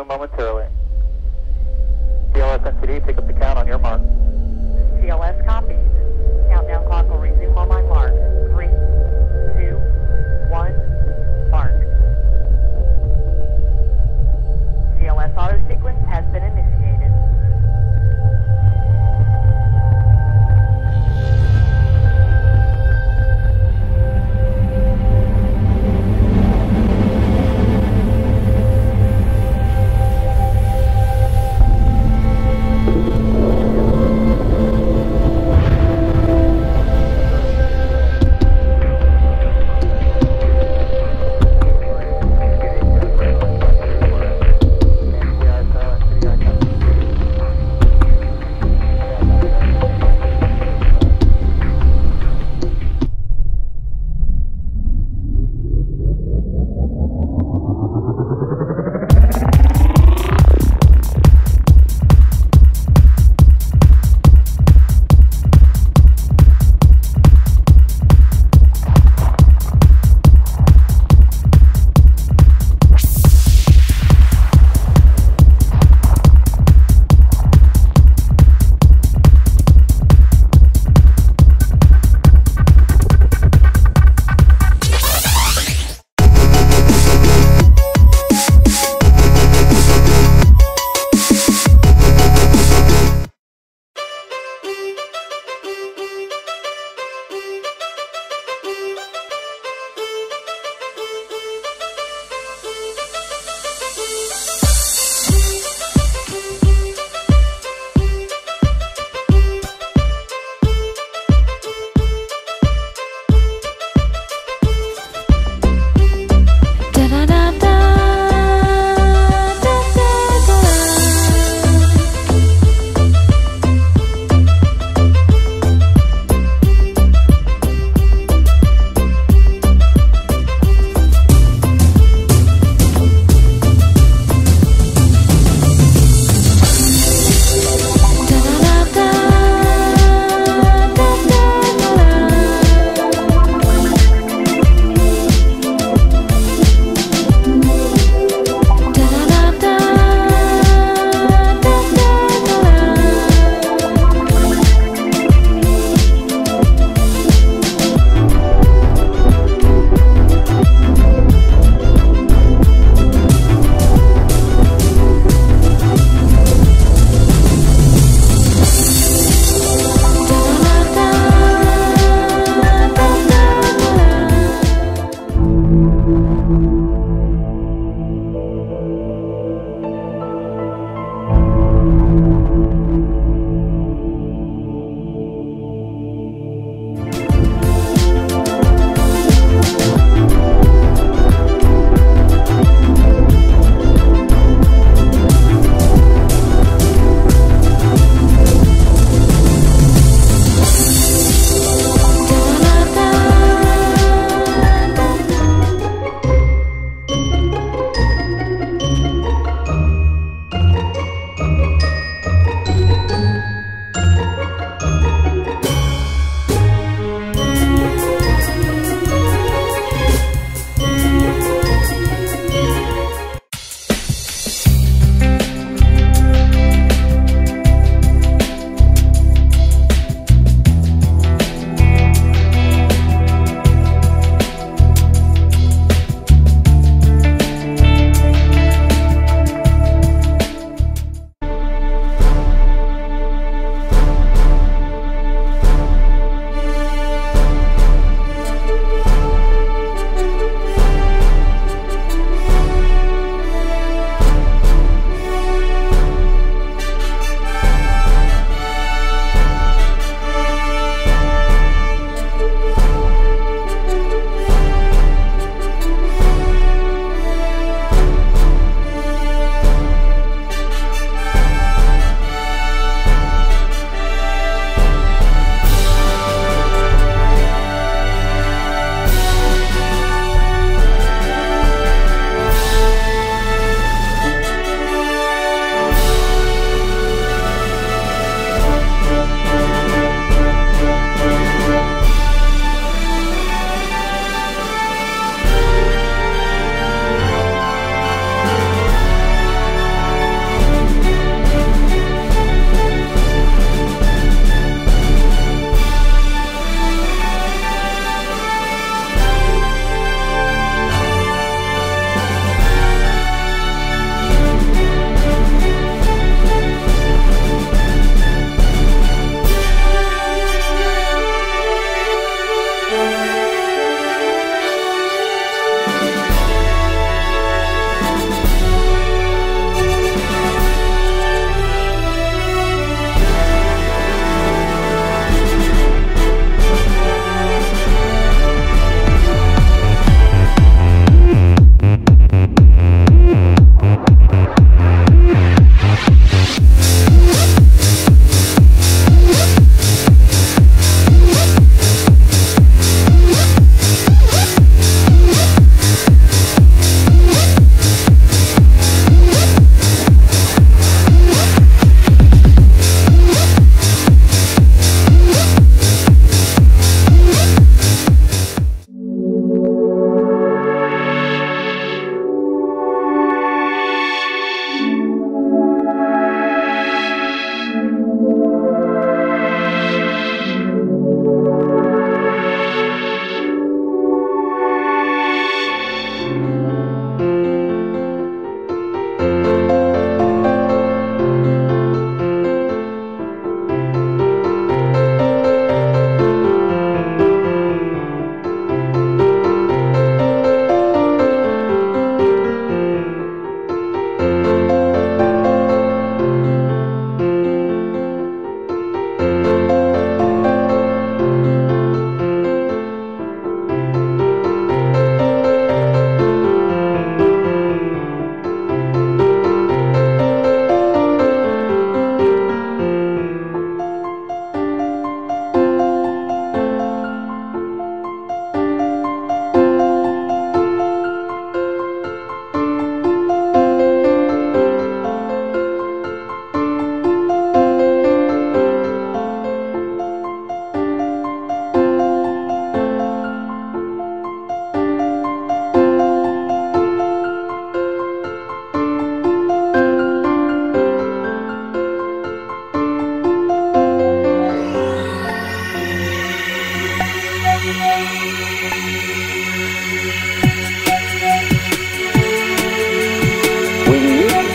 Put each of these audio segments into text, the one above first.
room momentarily. CLS MCD, pick up the count on your mark. CLS copies. Countdown clock will resume on my mark. 3, 2, 1, mark. CLS auto sequence has been initiated.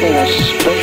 Let us